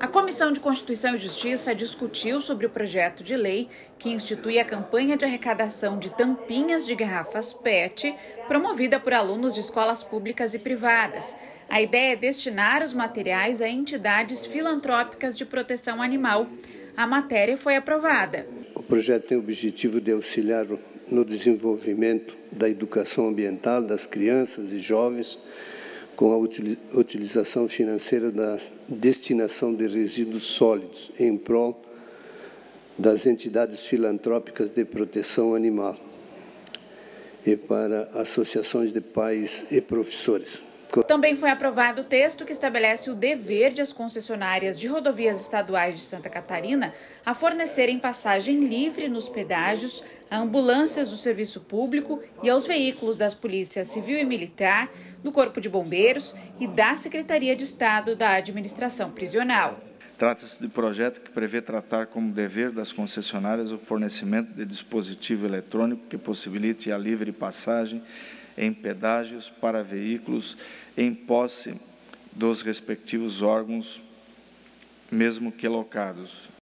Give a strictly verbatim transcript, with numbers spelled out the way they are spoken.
A Comissão de Constituição e Justiça discutiu sobre o projeto de lei que institui a campanha de arrecadação de tampinhas de garrafas P E T, promovida por alunos de escolas públicas e privadas. A ideia é destinar os materiais a entidades filantrópicas de proteção animal. A matéria foi aprovada. O projeto tem o objetivo de auxiliar no desenvolvimento da educação ambiental das crianças e jovens, com a utilização financeira da destinação de resíduos sólidos em prol das entidades filantrópicas de proteção animal e para associações de pais e professores. Também foi aprovado o texto que estabelece o dever de as concessionárias de rodovias estaduais de Santa Catarina a fornecerem passagem livre nos pedágios a ambulâncias do serviço público e aos veículos das polícias civil e militar, do Corpo de Bombeiros e da Secretaria de Estado da Administração Prisional. Trata-se de projeto que prevê tratar como dever das concessionárias o fornecimento de dispositivo eletrônico que possibilite a livre passagem em pedágios para veículos em posse dos respectivos órgãos, mesmo que locados.